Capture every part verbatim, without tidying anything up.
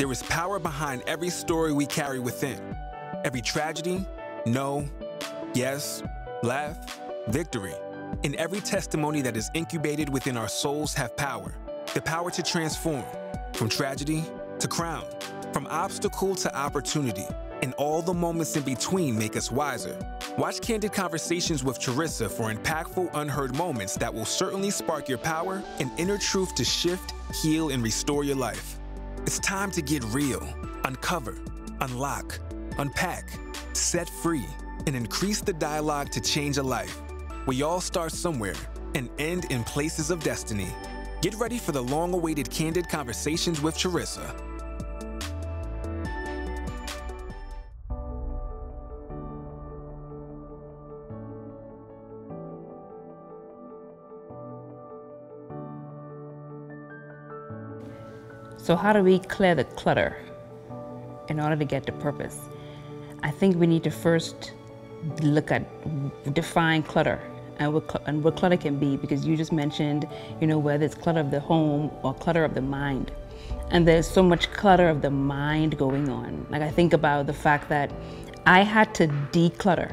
There is power behind every story we carry within. Every tragedy, no, yes, laugh, victory, and every testimony that is incubated within our souls have power. The power to transform, from tragedy to crown, from obstacle to opportunity, and all the moments in between make us wiser. Watch Candid Conversations with Charisa for impactful, unheard moments that will certainly spark your power and inner truth to shift, heal, and restore your life. It's time to get real, uncover, unlock, unpack, set free, and increase the dialogue to change a life. We all start somewhere and end in places of destiny. Get ready for the long-awaited Candid Conversations with Charisa. So how do we clear the clutter in order to get to purpose? I think we need to first look at, define clutter and what, and what clutter can be, because you just mentioned, you know, whether it's clutter of the home or clutter of the mind. And there's so much clutter of the mind going on. Like, I think about the fact that I had to declutter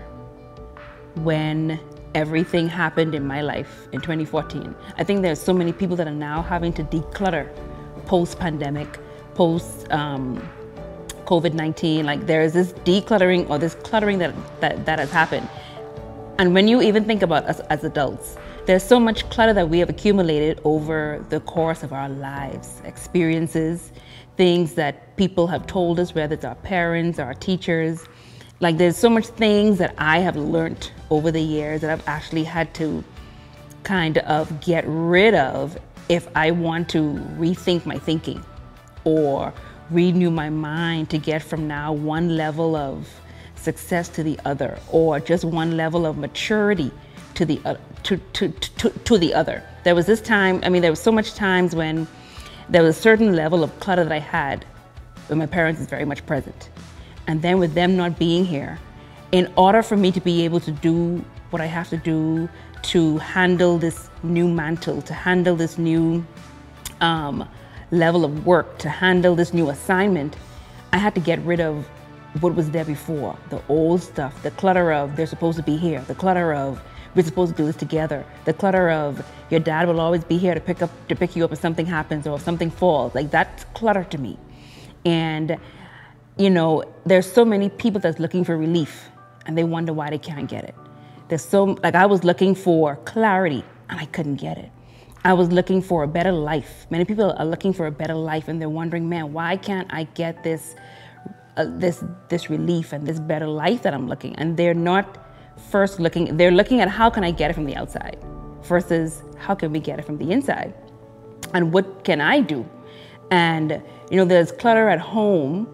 when everything happened in my life in twenty fourteen. I think there's so many people that are now having to declutter post-pandemic, post um, COVID nineteen, like there is this decluttering or this cluttering that, that, that has happened. And when you even think about us as adults, there's so much clutter that we have accumulated over the course of our lives, experiences, things that people have told us, whether it's our parents or our teachers. Like, there's so much things that I have learned over the years that I've actually had to kind of get rid of if I want to rethink my thinking or renew my mind to get from now one level of success to the other, or just one level of maturity to the uh, to, to, to, to the other. There was this time, I mean, there was so much times when there was a certain level of clutter that I had when my parents is very much present. And then with them not being here, in order for me to be able to do what I have to do to handle this new mantle, to handle this new um, level of work, to handle this new assignment, I had to get rid of what was there before, the old stuff, the clutter of they're supposed to be here, the clutter of we're supposed to do this together, the clutter of your dad will always be here to pick up to pick you up if something happens or if something falls. Like, that's clutter to me. And you know, there's so many people that's looking for relief and they wonder why they can't get it. There's so, like, I was looking for clarity and I couldn't get it. I was looking for a better life. Many people are looking for a better life and they're wondering, man, why can't I get this, uh, this, this relief and this better life that I'm looking? And they're not first looking, they're looking at how can I get it from the outside versus how can we get it from the inside? And what can I do? And, you know, there's clutter at home,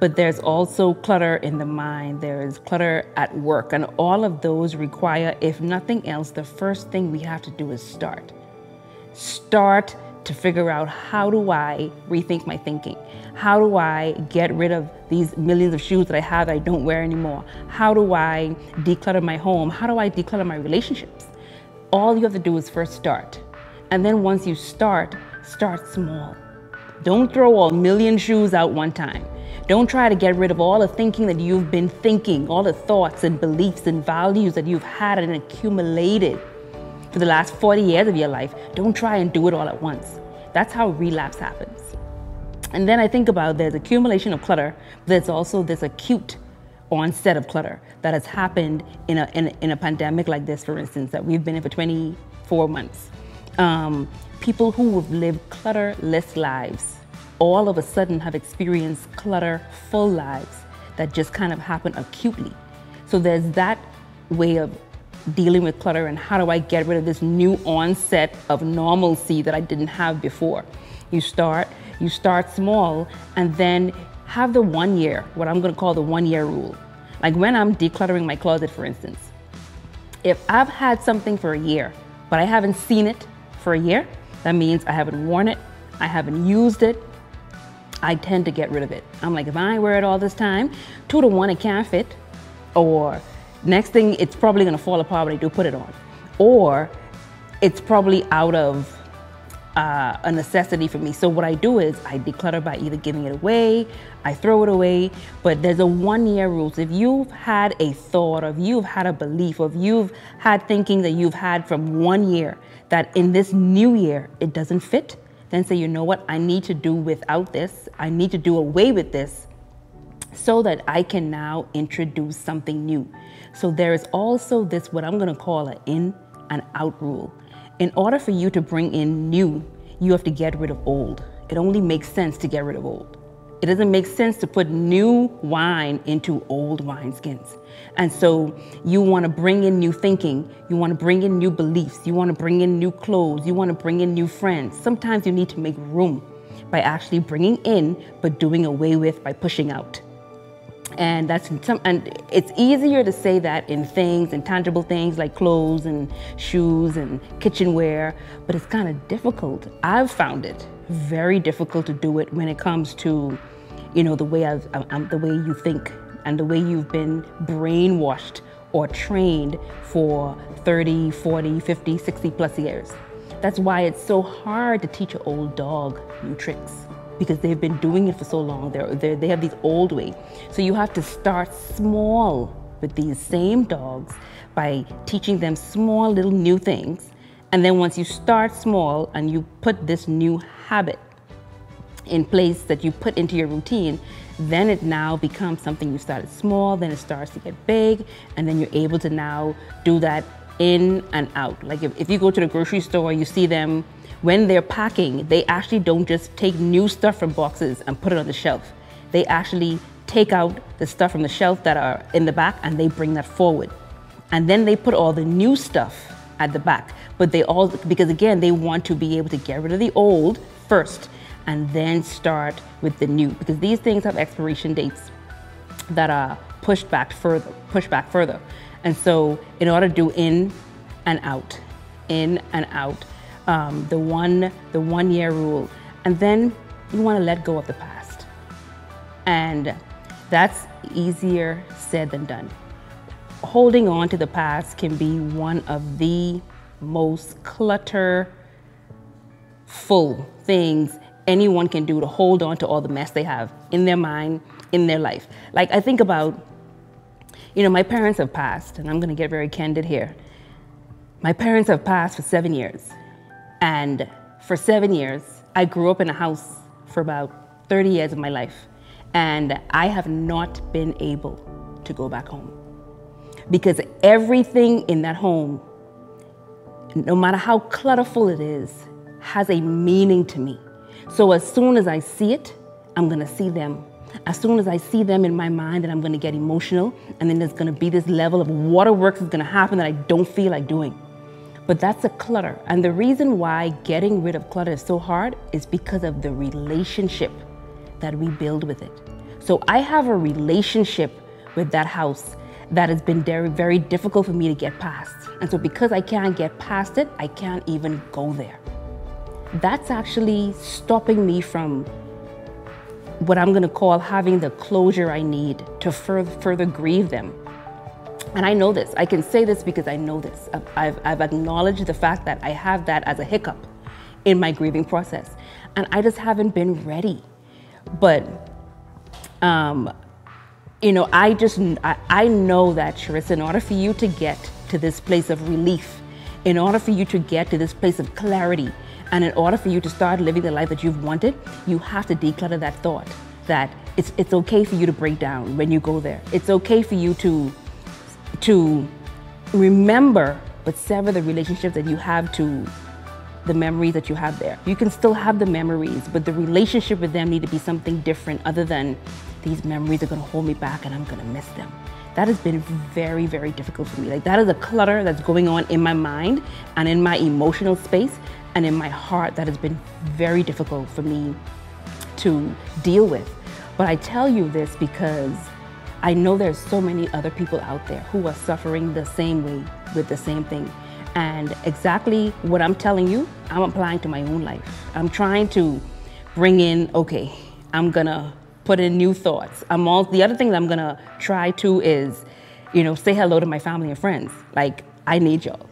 but there's also clutter in the mind. There is clutter at work. And all of those require, if nothing else, the first thing we have to do is start. Start to figure out, how do I rethink my thinking? How do I get rid of these millions of shoes that I have that I don't wear anymore? How do I declutter my home? How do I declutter my relationships? All you have to do is first start. And then once you start, start small. Don't throw all million shoes out one time. Don't try to get rid of all the thinking that you've been thinking, all the thoughts and beliefs and values that you've had and accumulated for the last forty years of your life. Don't try and do it all at once. That's how relapse happens. And then I think about, there's accumulation of clutter, but there's also this acute onset of clutter that has happened in a, in a, in a pandemic like this, for instance, that we've been in for twenty-four months. Um, people who have lived clutterless lives all of a sudden have experienced clutter-full lives that just kind of happen acutely. So there's that way of dealing with clutter, and how do I get rid of this new onset of normalcy that I didn't have before? You start, you start small, and then have the one year, what I'm gonna call the one year rule. Like, when I'm decluttering my closet, for instance, if I've had something for a year, but I haven't seen it for a year, that means I haven't worn it, I haven't used it, I tend to get rid of it. I'm like, if I ain't wear it all this time, two to one, it can't fit. Or next thing, it's probably gonna fall apart when I do put it on. Or it's probably out of uh, a necessity for me. So what I do is I declutter by either giving it away, I throw it away, but there's a one-year rule. So if you've had a thought, or if you've had a belief, or if you've had thinking that you've had from one year, that in this new year, it doesn't fit, then say, you know what, I need to do without this. I need to do away with this so that I can now introduce something new. So there is also this, what I'm gonna call an in and out rule. In order for you to bring in new, you have to get rid of old. It only makes sense to get rid of old. It doesn't make sense to put new wine into old wineskins. And so you want to bring in new thinking. You want to bring in new beliefs. You want to bring in new clothes. You want to bring in new friends. Sometimes you need to make room by actually bringing in, but doing away with by pushing out. And that's some, and it's easier to say that in things and tangible things like clothes and shoes and kitchenware, but it's kind of difficult. I've found it very difficult to do it when it comes to, you know, the way I've, um, the way you think and the way you've been brainwashed or trained for thirty, forty, fifty, sixty plus years. That's why it's so hard to teach an old dog new tricks, because they've been doing it for so long. They're, they're, they have these old ways. So you have to start small with these same dogs by teaching them small little new things. And then once you start small and you put this new habit in place that you put into your routine, then it now becomes something you started small, then it starts to get big, and then you're able to now do that in and out. Like if, if you go to the grocery store, you see them, when they're packing, they actually don't just take new stuff from boxes and put it on the shelf. They actually take out the stuff from the shelf that are in the back and they bring that forward. And then they put all the new stuff at the back. But they all, because again, they want to be able to get rid of the old first and then start with the new, because these things have expiration dates that are pushed back further, pushed back further. And so in order to do in and out, in and out, Um, the one, the one year rule. And then you want to let go of the past. And that's easier said than done. Holding on to the past can be one of the most clutterful things anyone can do, to hold on to all the mess they have in their mind, in their life. Like I think about, you know, my parents have passed, and I'm going to get very candid here. My parents have passed for seven years. And for seven years, I grew up in a house for about thirty years of my life. And I have not been able to go back home, because everything in that home, no matter how clutterful it is, has a meaning to me. So as soon as I see it, I'm gonna see them. As soon as I see them in my mind, and I'm gonna get emotional, and then there's gonna be this level of waterworks is gonna happen that I don't feel like doing. But that's a clutter. And the reason why getting rid of clutter is so hard is because of the relationship that we build with it. So I have a relationship with that house that has been very, very difficult for me to get past. And so because I can't get past it, I can't even go there. That's actually stopping me from what I'm gonna call having the closure I need to further, further grieve them. And I know this, I can say this because I know this. I've, I've, I've acknowledged the fact that I have that as a hiccup in my grieving process. And I just haven't been ready. But, um, you know, I just, I, I know that, Charisa, in order for you to get to this place of relief, in order for you to get to this place of clarity, and in order for you to start living the life that you've wanted, you have to declutter that thought that it's, it's okay for you to break down when you go there. It's okay for you to to remember, but sever the relationship that you have to the memories that you have there. You can still have the memories, but the relationship with them need to be something different, other than these memories are gonna hold me back and I'm gonna miss them. That has been very, very difficult for me. Like that is a clutter that's going on in my mind and in my emotional space and in my heart that has been very difficult for me to deal with. But I tell you this because I know there's so many other people out there who are suffering the same way with the same thing. And exactly what I'm telling you, I'm applying to my own life. I'm trying to bring in, okay, I'm gonna put in new thoughts. I'm all, the other thing that I'm gonna try to is, you know, say hello to my family and friends. Like, I need y'all.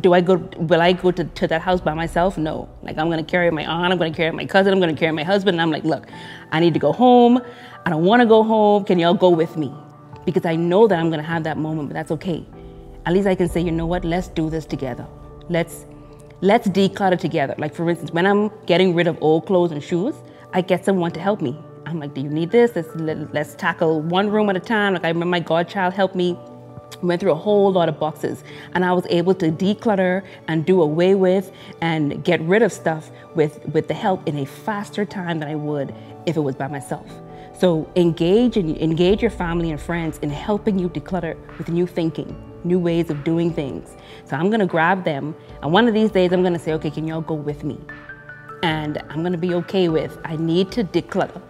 do I go, will I go to, to that house by myself? No. Like, I'm going to carry my aunt, I'm going to carry my cousin, I'm going to carry my husband. And I'm like, look, I need to go home. I don't want to go home. Can y'all go with me? Because I know that I'm going to have that moment, but that's okay. At least I can say, you know what, let's do this together. Let's, let's declutter together. Like, for instance, when I'm getting rid of old clothes and shoes, I get someone to help me. I'm like, do you need this? Let's, let, let's tackle one room at a time. Like, I remember my godchild helped me. Went through a whole lot of boxes, and I was able to declutter and do away with and get rid of stuff with, with the help in a faster time than I would if it was by myself. So engage and engage your family and friends in helping you declutter with new thinking, new ways of doing things. So I'm gonna grab them, and one of these days I'm gonna say, okay, can y'all go with me? And I'm gonna be okay with, I need to declutter.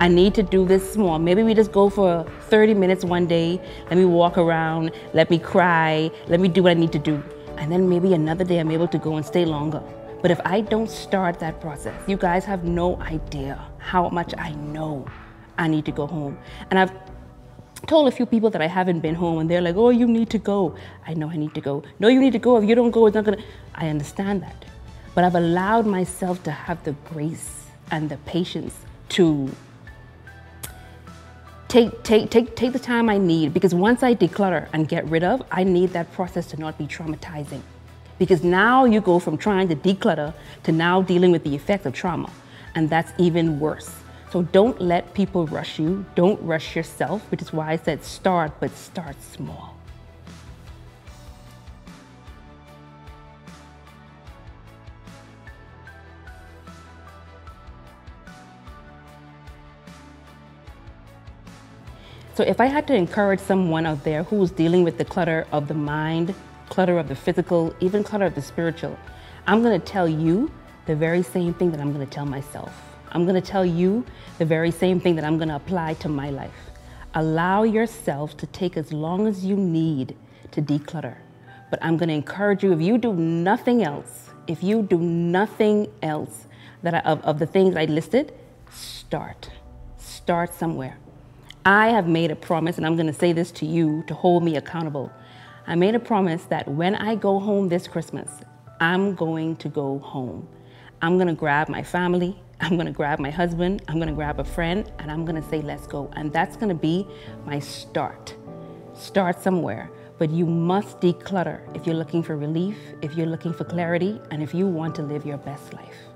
I need to do this small. Maybe we just go for thirty minutes one day. Let me walk around. Let me cry. Let me do what I need to do. And then maybe another day I'm able to go and stay longer. But if I don't start that process, you guys have no idea how much I know I need to go home. And I've told a few people that I haven't been home, and they're like, oh, you need to go. I know I need to go. No, you need to go. If you don't go, it's not gonna. I understand that. But I've allowed myself to have the grace and the patience to Take, take, take, take the time I need, because once I declutter and get rid of, I need that process to not be traumatizing. Because now you go from trying to declutter to now dealing with the effects of trauma, and that's even worse. So don't let people rush you. Don't rush yourself, which is why I said start, but start small. So if I had to encourage someone out there who's dealing with the clutter of the mind, clutter of the physical, even clutter of the spiritual, I'm gonna tell you the very same thing that I'm gonna tell myself. I'm gonna tell you the very same thing that I'm gonna apply to my life. Allow yourself to take as long as you need to declutter. But I'm gonna encourage you, if you do nothing else, if you do nothing else that I, of, of the things I listed, start, start somewhere. I have made a promise, and I'm gonna say this to you to hold me accountable. I made a promise that when I go home this Christmas, I'm going to go home. I'm gonna grab my family, I'm gonna grab my husband, I'm gonna grab a friend, and I'm gonna say, let's go. And that's gonna be my start. Start somewhere, but you must declutter if you're looking for relief, if you're looking for clarity, and if you want to live your best life.